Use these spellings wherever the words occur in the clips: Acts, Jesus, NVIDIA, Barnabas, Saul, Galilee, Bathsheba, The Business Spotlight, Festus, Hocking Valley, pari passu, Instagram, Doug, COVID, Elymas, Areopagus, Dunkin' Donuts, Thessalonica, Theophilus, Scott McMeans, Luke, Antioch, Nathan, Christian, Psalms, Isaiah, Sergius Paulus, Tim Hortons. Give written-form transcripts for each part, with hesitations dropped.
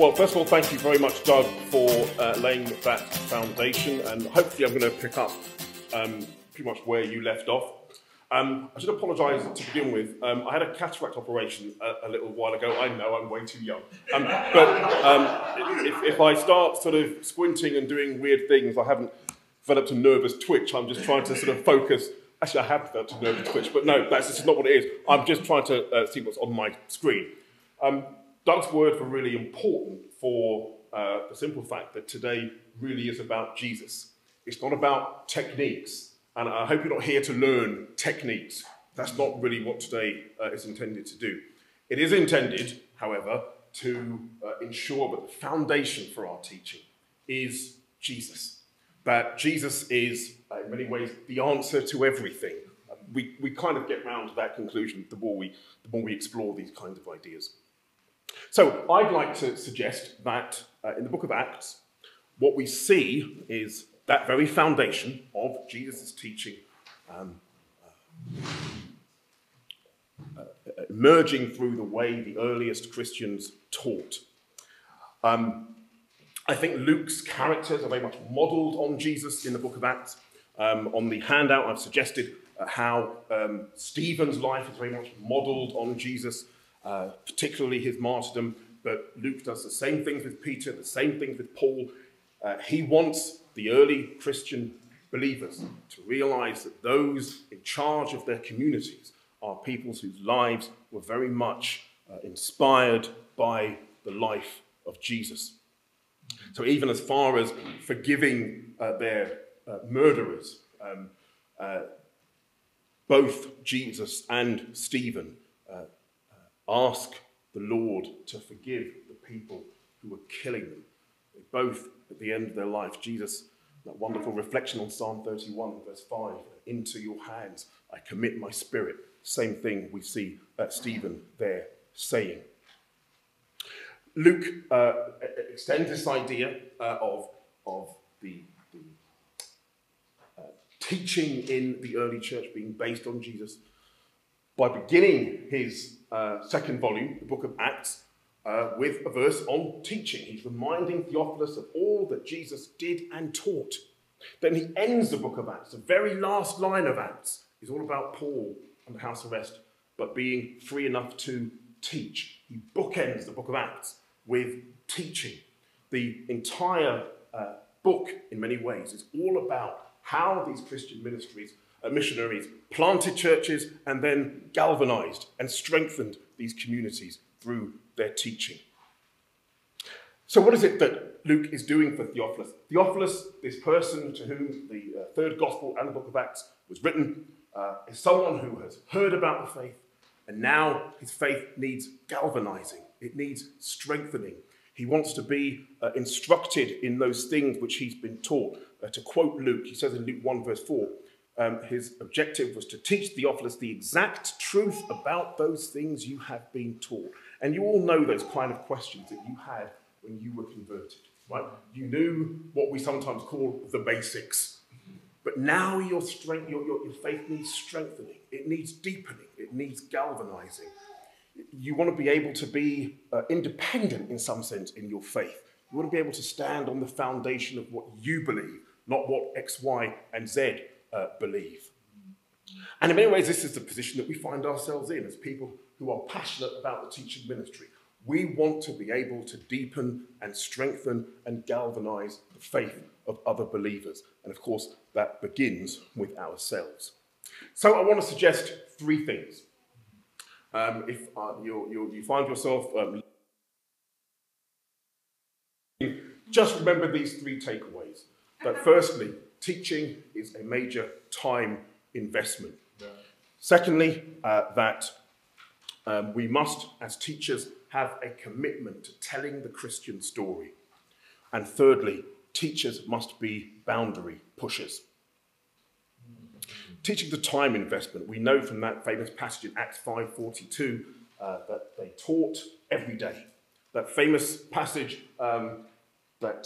Well, first of all, thank you very much, Doug, for laying that foundation, and hopefully I'm going to pick up pretty much where you left off. I should apologise to begin with. I had a cataract operation a little while ago. I know I'm way too young. But if I start sort of squinting and doing weird things, I haven't developed a nervous twitch. I'm just trying to sort of focus. Actually, I have developed a nervous twitch, but no, that's just not what it is. I'm just trying to see what's on my screen. Doug's words were really important for the simple fact that today really is about Jesus. It's not about techniques, and I hope you're not here to learn techniques. That's not really what today is intended to do. It is intended, however, to ensure that the foundation for our teaching is Jesus. That Jesus is, in many ways, the answer to everything. We kind of get round to that conclusion the more we explore these kinds of ideas. So I'd like to suggest that in the book of Acts, what we see is that very foundation of Jesus' teaching emerging through the way the earliest Christians taught. I think Luke's characters are very much modelled on Jesus in the book of Acts. On the handout, I've suggested how Stephen's life is very much modelled on Jesus, particularly his martyrdom, but Luke does the same things with Peter, the same things with Paul. He wants the early Christian believers to realise that those in charge of their communities are people whose lives were very much inspired by the life of Jesus. So even as far as forgiving their murderers, both Jesus and Stephen ask the Lord to forgive the people who were killing them. They both, at the end of their life, Jesus, that wonderful reflection on Psalm 31, verse 5, into your hands I commit my spirit. Same thing we see Stephen there saying. Luke extends this idea of the teaching in the early church being based on Jesus by beginning his second volume, the book of Acts, with a verse on teaching. He's reminding Theophilus of all that Jesus did and taught. Then he ends the book of Acts. The very last line of Acts is all about Paul under house arrest, but being free enough to teach. He bookends the book of Acts with teaching. The entire book, in many ways, is all about how these Christian missionaries planted churches and then galvanized and strengthened these communities through their teaching. So what is it that Luke is doing for Theophilus? Theophilus, this person to whom the third gospel and the book of Acts was written, is someone who has heard about the faith, and now his faith needs galvanizing. It needs strengthening. He wants to be instructed in those things which he's been taught. To quote Luke, he says in Luke 1 verse 4, his objective was to teach Theophilus the exact truth about those things you have been taught. And you all know those kind of questions that you had when you were converted, right? You knew what we sometimes call the basics. But now your faith needs strengthening. It needs deepening. It needs galvanizing. You want to be able to be independent in some sense in your faith. You want to be able to stand on the foundation of what you believe, not what X, Y, and Z believe. And in many ways, this is the position that we find ourselves in as people who are passionate about the teaching ministry. We want to be able to deepen and strengthen and galvanize the faith of other believers. And of course, that begins with ourselves. So I want to suggest three things. If you find yourself just remember these three takeaways. That firstly, teaching is a major time investment. Yeah. Secondly, that we must, as teachers, have a commitment to telling the Christian story. And thirdly, teachers must be boundary pushers. Teaching the time investment. We know from that famous passage in Acts 5:42 that they taught every day. That famous passage that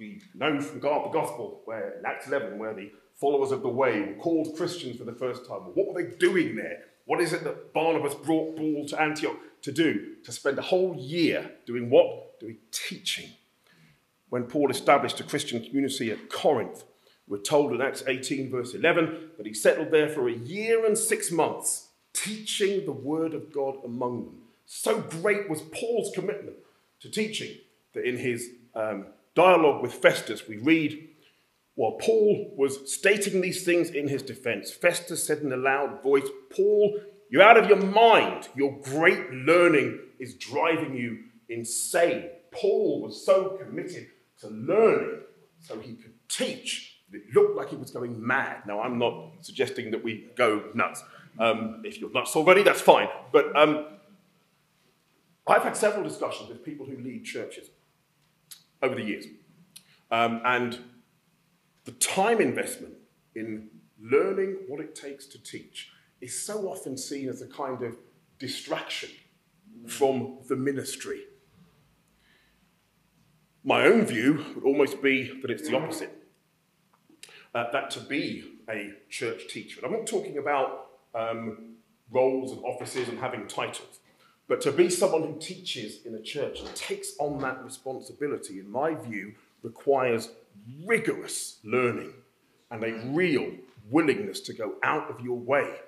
we know from the Gospel, where in Acts 11, where the followers of the way were called Christians for the first time. What were they doing there? What is it that Barnabas brought Paul to Antioch to do? To spend a whole year doing what? doing teaching. When Paul established a Christian community at Corinth, we're told in Acts 18, verse 11, that he settled there for a year and 6 months, teaching the word of God among them. So great was Paul's commitment to teaching that in his dialogue with Festus, we read, while Paul was stating these things in his defense, Festus said in a loud voice, "Paul, you're out of your mind. Your great learning is driving you insane." Paul was so committed to learning so he could teach. It looked like he was going mad. Now, I'm not suggesting that we go nuts. If you're nuts already, that's fine. But I've had several discussions with people who lead churches over the years. And the time investment in learning what it takes to teach is so often seen as a kind of distraction from the ministry. My own view would almost be that it's the opposite. That to be a church teacher, and I'm not talking about roles and offices and having titles, but to be someone who teaches in a church and takes on that responsibility, in my view, requires rigorous learning and a real willingness to go out of your way,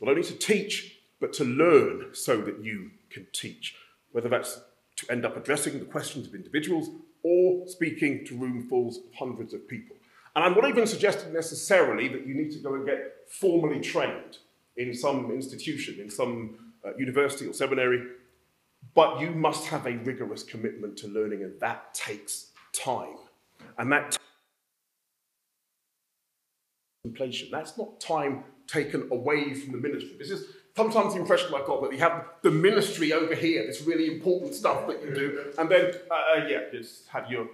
not only to teach, but to learn so that you can teach, whether that's to end up addressing the questions of individuals or speaking to roomfuls of hundreds of people. And I'm not even suggesting necessarily that you need to go and get formally trained in some institution, in some university or seminary, but you must have a rigorous commitment to learning, and that takes time. And that contemplation, that's not time taken away from the ministry. This is sometimes the impression I got that you have the ministry over here, this really important stuff that you do, and then, just have your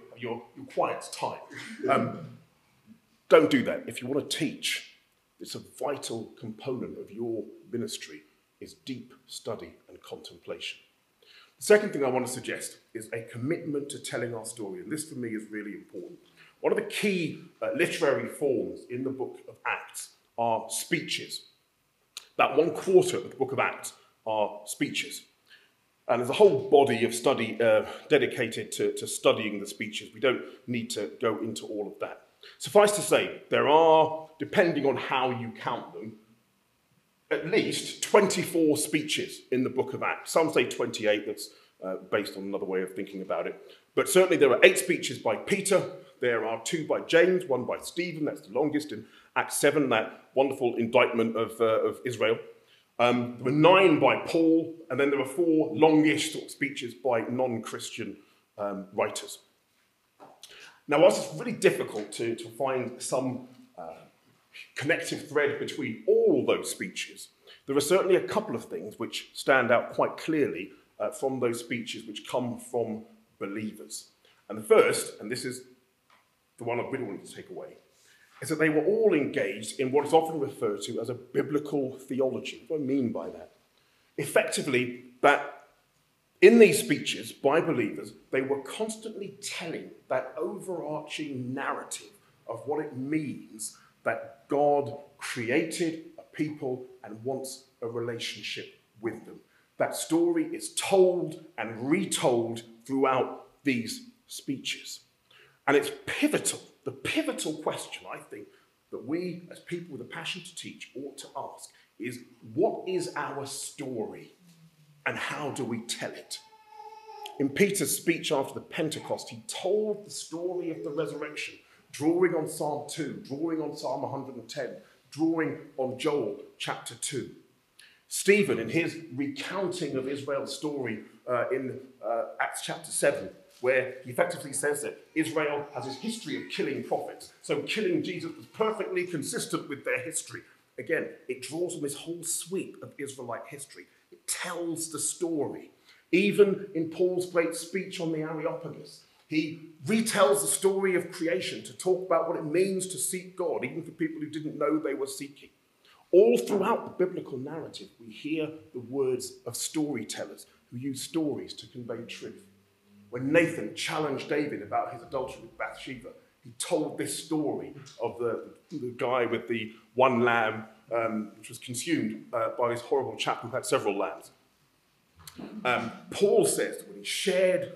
quiet time. Don't do that. If you want to teach, it's a vital component of your ministry is deep study and contemplation. The second thing I want to suggest is a commitment to telling our story. And this for me is really important. One of the key literary forms in the book of Acts are speeches. About 1/4 of the book of Acts are speeches. And there's a whole body of study dedicated to studying the speeches. We don't need to go into all of that. Suffice to say, there are, depending on how you count them, at least 24 speeches in the book of Acts. Some say 28, that's based on another way of thinking about it. But certainly there are 8 speeches by Peter, there are 2 by James, 1 by Stephen, that's the longest in Acts 7, that wonderful indictment of Israel. There were 9 by Paul, and then there were 4 longish sort of speeches by non-Christian writers. Now, whilst it's really difficult to find some connective thread between all those speeches, there are certainly a couple of things which stand out quite clearly from those speeches which come from believers. And the first, and this is the one I really wanted to take away, is that they were all engaged in what is often referred to as a biblical theology. What do I mean by that? Effectively, that in these speeches by believers, they were constantly telling that overarching narrative of what it means that God created a people and wants a relationship with them. That story is told and retold throughout these speeches. And it's pivotal, the pivotal question, I think, that we as people with a passion to teach ought to ask is, what is our story? And how do we tell it? In Peter's speech after the Pentecost, he told the story of the resurrection, drawing on Psalm 2, drawing on Psalm 110, drawing on Joel chapter 2. Stephen, in his recounting of Israel's story in Acts chapter 7, where he effectively says that Israel has this history of killing prophets, so killing Jesus was perfectly consistent with their history. Again, it draws on this whole sweep of Israelite history. It tells the story. Even in Paul's great speech on the Areopagus, he retells the story of creation to talk about what it means to seek God, even for people who didn't know they were seeking. All throughout the biblical narrative, we hear the words of storytellers who use stories to convey truth. When Nathan challenged David about his adultery with Bathsheba, he told this story of the guy with the one lamb, which was consumed by this horrible chap who had several lambs. Paul says when he shared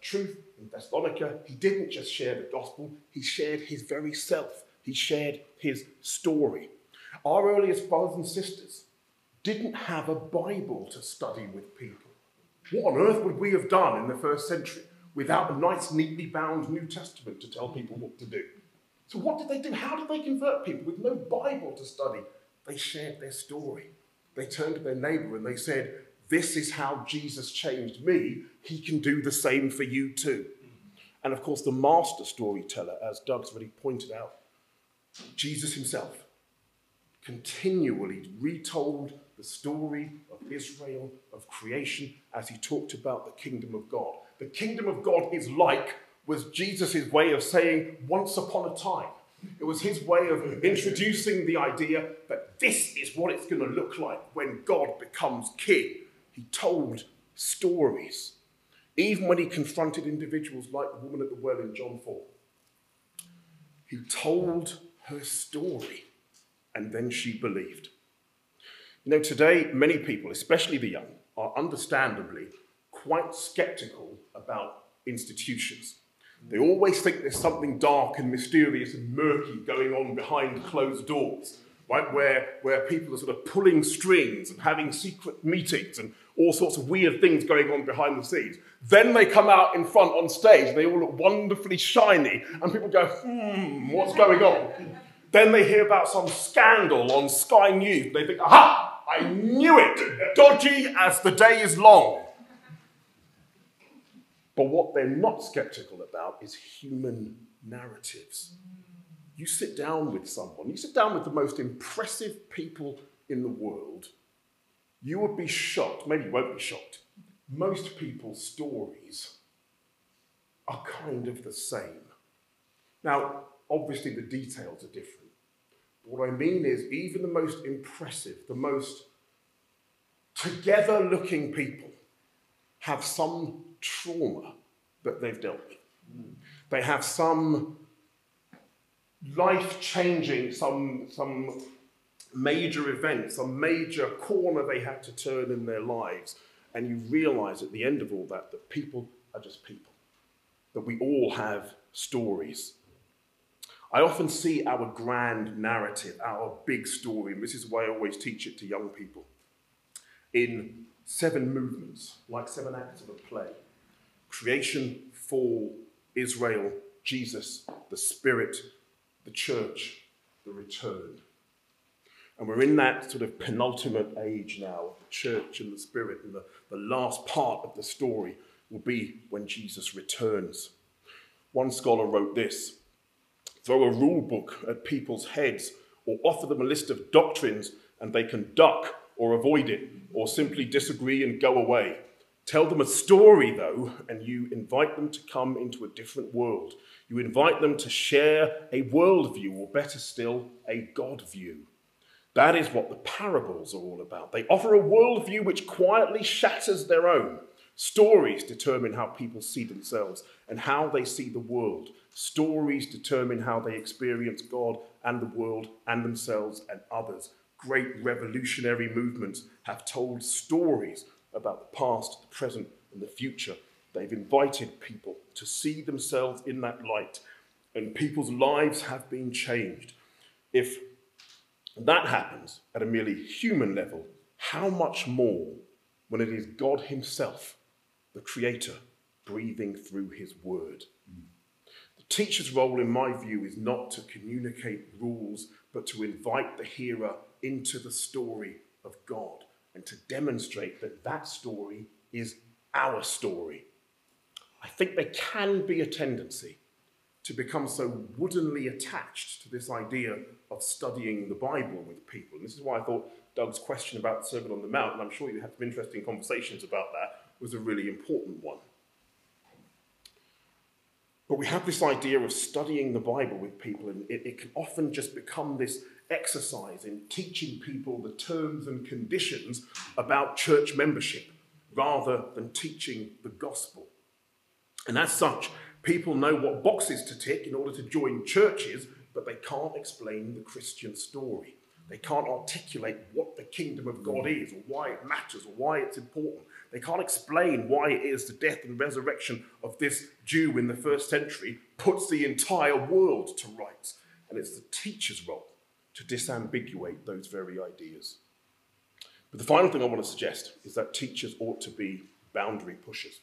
truth in Thessalonica, he didn't just share the gospel, he shared his very self. He shared his story. Our earliest brothers and sisters didn't have a Bible to study with people. What on earth would we have done in the first century without a nice, neatly bound New Testament to tell people what to do? So what did they do? How did they convert people with no Bible to study? They shared their story. They turned to their neighbour and they said, "This is how Jesus changed me. He can do the same for you too." And of course, the master storyteller, as Doug's already pointed out, Jesus himself, continually retold the story of Israel, of creation, as he talked about the kingdom of God. The kingdom of God is like was Jesus' way of saying once upon a time. It was his way of introducing the idea that this is what it's going to look like when God becomes king. He told stories, even when he confronted individuals like the woman at the well in John 4. He told her story, and then she believed. You know, today, many people, especially the young, are understandably quite sceptical about institutions. They always think there's something dark and mysterious and murky going on behind closed doors, right? Where people are sort of pulling strings and having secret meetings and all sorts of weird things going on behind the scenes. Then they come out in front on stage, they all look wonderfully shiny, and people go, what's going on? Then they hear about some scandal on Sky News. They think, aha, I knew it, dodgy as the day is long. But what they're not sceptical about is human narratives. You sit down with someone, you sit down with the most impressive people in the world, you would be shocked, maybe you won't be shocked. Most people's stories are kind of the same. Now, obviously the details are different. But what I mean is even the most impressive, the most together-looking people have some trauma that they've dealt with. They have some life-changing, some major event, some major corner they had to turn in their lives. And you realise at the end of all that, that people are just people. That we all have stories. I often see our grand narrative, our big story, and this is why I always teach it to young people, in 7 movements, like 7 acts of a play. Creation, fall, Israel, Jesus, the Spirit, the church, the return. And we're in that sort of penultimate age now, of the church and the Spirit, and the last part of the story will be when Jesus returns. One scholar wrote this: throw a rule book at people's heads or offer them a list of doctrines and they can duck or avoid it or simply disagree and go away. Tell them a story though, and you invite them to come into a different world. You invite them to share a worldview, or better still, a God view. That is what the parables are all about. They offer a worldview which quietly shatters their own. Stories determine how people see themselves and how they see the world. Stories determine how they experience God and the world and themselves and others. Great revolutionary movements have told stories about the past, the present, and the future. They've invited people to see themselves in that light, and people's lives have been changed. If that happens at a merely human level, how much more when it is God himself, the creator, breathing through his word? The teacher's role, in my view, is not to communicate rules, but to invite the hearer into the story of God and to demonstrate that that story is our story. I think there can be a tendency to become so woodenly attached to this idea of studying the Bible with people. And this is why I thought Doug's question about the Sermon on the Mount, and I'm sure you had some interesting conversations about that, was a really important one. But we have this idea of studying the Bible with people, and it can often just become this exercise in teaching people the terms and conditions about church membership, rather than teaching the gospel. And as such, people know what boxes to tick in order to join churches, but they can't explain the Christian story. They can't articulate what the kingdom of God is, or why it matters, or why it's important. They can't explain why it is the death and resurrection of this Jew in the first century puts the entire world to rights. And it's the teacher's role to disambiguate those very ideas. But the final thing I want to suggest is that teachers ought to be boundary pushers.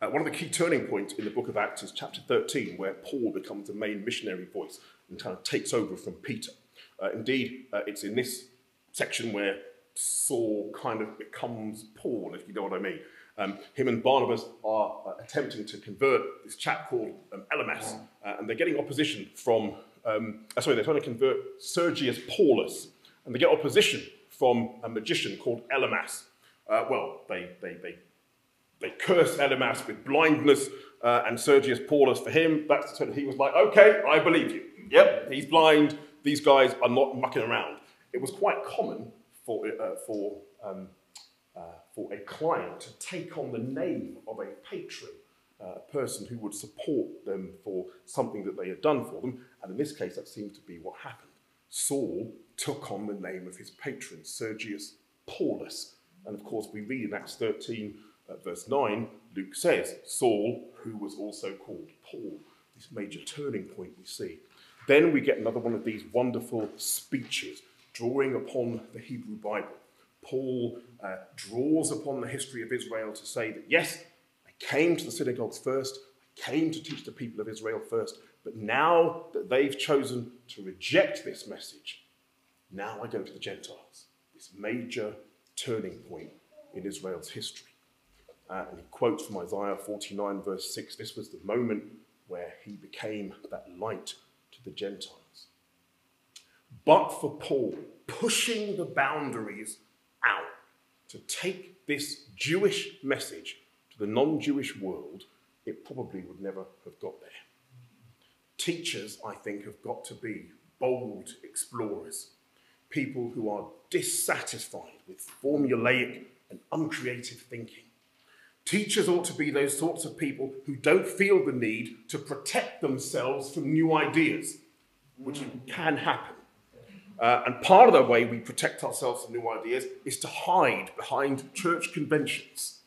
One of the key turning points in the book of Acts is chapter 13, where Paul becomes the main missionary voice and kind of takes over from Peter. Indeed, it's in this section where Saul kind of becomes Paul, if you know what I mean. Him and Barnabas are attempting to convert this chap called Elymas, and they're getting opposition from, they're trying to convert Sergius Paulus, and they get opposition from a magician called Elymas. They curse Elymas with blindness, and Sergius Paulus, for him, that's he was like, okay, I believe you. Yep, he's blind. These guys are not mucking around. It was quite common for a client to take on the name of a patron, a person who would support them for something that they had done for them. And in this case, that seemed to be what happened. Saul took on the name of his patron, Sergius Paulus. And of course, we read in Acts 13, verse 9, Luke says, Saul, who was also called Paul. This major turning point we see. Then we get another one of these wonderful speeches, drawing upon the Hebrew Bible. Paul draws upon the history of Israel to say that, yes, I came to the synagogues first, I came to teach the people of Israel first, but now that they've chosen to reject this message, now I go to the Gentiles. This major turning point in Israel's history. And he quotes from Isaiah 49, verse 6, this was the moment where he became that light to the Gentiles. But for Paul, pushing the boundaries out to take this Jewish message to the non-Jewish world, it probably would never have got there. Teachers, I think, have got to be bold explorers, people who are dissatisfied with formulaic and uncreative thinking. Teachers ought to be those sorts of people who don't feel the need to protect themselves from new ideas, which can happen. And part of the way we protect ourselves from new ideas is to hide behind church conventions,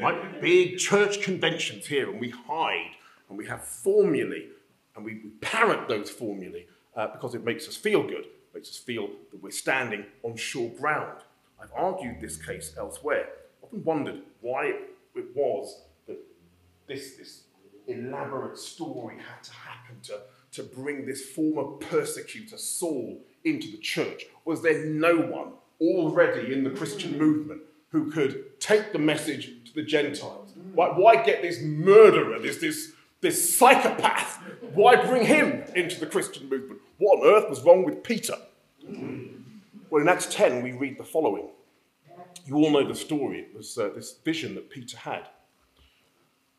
right? Big church conventions here, and we hide, and we have formulae, and we parrot those formulae because it makes us feel good, it makes us feel that we're standing on sure ground. I've argued this case elsewhere. I've often wondered why it was that this elaborate story had to happen to bring this former persecutor Saul into the church. Was there no one already in the Christian movement who could take the message to the Gentiles? Why get this murderer, this psychopath? Why bring him into the Christian movement? What on earth was wrong with Peter? Well, in Acts 10, we read the following. You all know the story. It was this vision that Peter had. It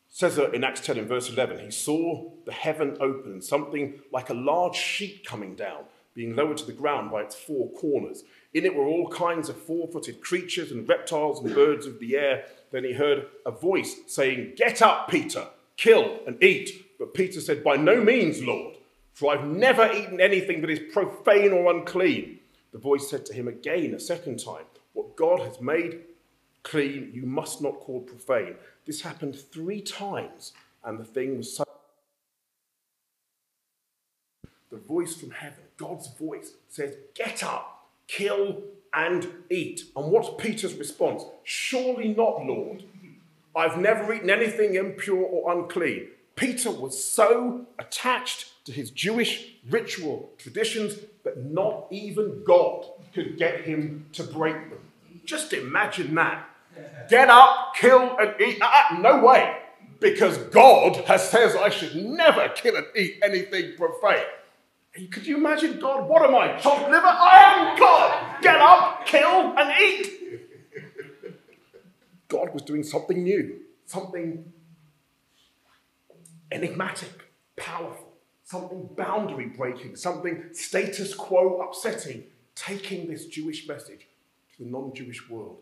says in Acts 10 and verse 11, he saw the heaven open, something like a large sheet coming down, being lowered to the ground by its four corners. In it were all kinds of four-footed creatures and reptiles and birds of the air. Then he heard a voice saying, "Get up, Peter, kill and eat." But Peter said, "By no means, Lord, for I've never eaten anything that is profane or unclean." The voice said to him again a second time, "What God has made clean, you must not call profane." This happened 3 times, and the thing was so. The voice from heaven, God's voice, says, "Get up, kill and eat." And what's Peter's response? "Surely not, Lord. I've never eaten anything impure or unclean." Peter was so attached to his Jewish ritual traditions that not even God could get him to break them. Just imagine that. Get up, kill and eat. No way. Because God has says I should never kill and eat anything profane. Could you imagine God? What am I, chopped liver? I am God! Get up, kill, and eat! God was doing something new, something enigmatic, powerful, something boundary-breaking, something status quo upsetting, taking this Jewish message to the non-Jewish world.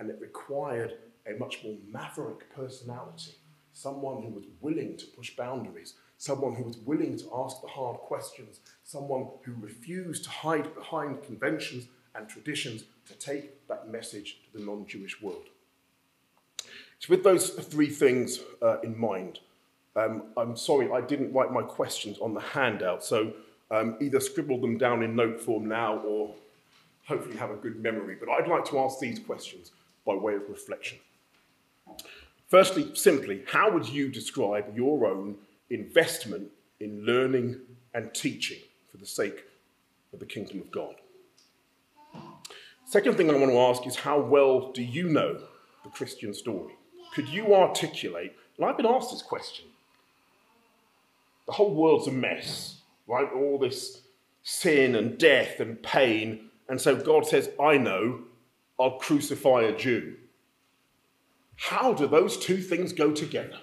And it required a much more maverick personality, someone who was willing to push boundaries, someone who was willing to ask the hard questions, someone who refused to hide behind conventions and traditions to take that message to the non-Jewish world. So with those three things in mind, I'm sorry I didn't write my questions on the handout, so either scribble them down in note form now or hopefully have a good memory, but I'd like to ask these questions by way of reflection. Firstly, simply, how would you describe your own investment in learning and teaching for the sake of the kingdom of God? Second thing I want to ask is, how well do you know the Christian story? Could you articulate, and I've been asked this question, the whole world's a mess, right? All this sin and death and pain, and so God says, I know, I'll crucify a Jew. How do those two things go together?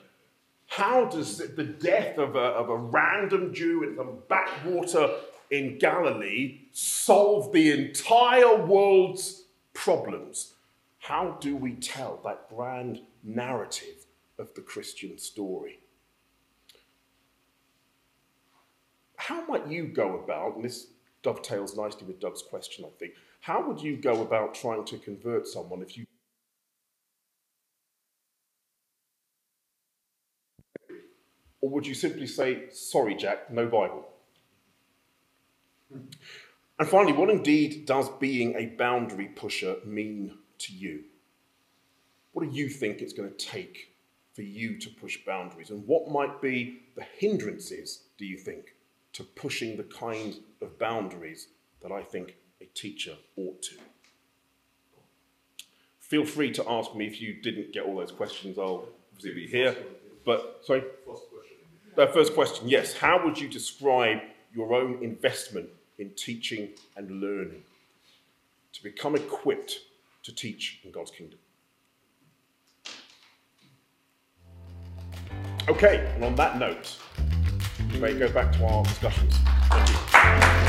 How does the death of a random Jew in some backwater in Galilee solve the entire world's problems? How do we tell that grand narrative of the Christian story? How might you go about, and this dovetails nicely with Doug's question, I think, how would you go about trying to convert someone if you... Or would you simply say, sorry, Jack, no Bible? And finally, what indeed does being a boundary pusher mean to you? What do you think it's going to take for you to push boundaries? And what might be the hindrances, do you think, to pushing the kind of boundaries that I think a teacher ought to? Feel free to ask me if you didn't get all those questions. I'll obviously be here. But, sorry? First question, yes. How would you describe your own investment in teaching and learning to become equipped to teach in God's kingdom? Okay, and on that note, we may go back to our discussions. Thank you.